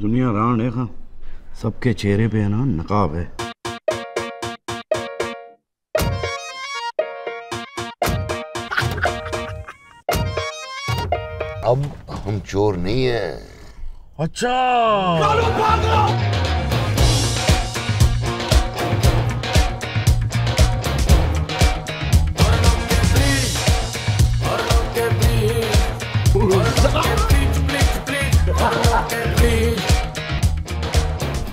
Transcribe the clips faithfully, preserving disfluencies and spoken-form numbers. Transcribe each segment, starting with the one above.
दुनिया रान है खां, सबके चेहरे पे है ना नकाब है। अब हम चोर नहीं है। अच्छा कालू पागल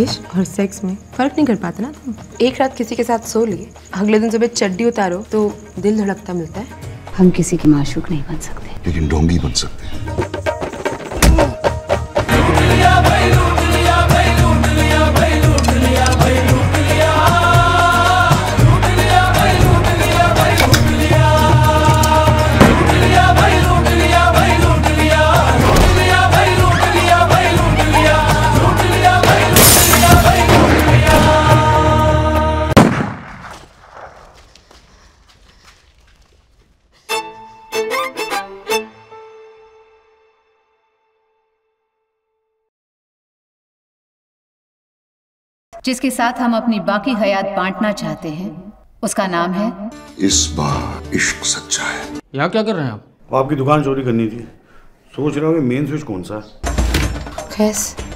इश्क और सेक्स में फर्क नहीं कर पाते ना तुम। एक रात किसी के साथ सो लिए, अगले दिन सुबह चड्डी उतारो तो दिल धड़कता मिलता है। हम किसी के माशूक नहीं बन सकते, लेकिन ढोंगी बन सकते हैं। जिसके साथ हम अपनी बाकी हयात बांटना चाहते हैं, उसका नाम है। इस बार इश्क सच्चा है। यहाँ क्या कर रहे हैं आप? आपकी दुकान चोरी करनी थी। सोच रहा हूँ मेन स्विच कौन सा है?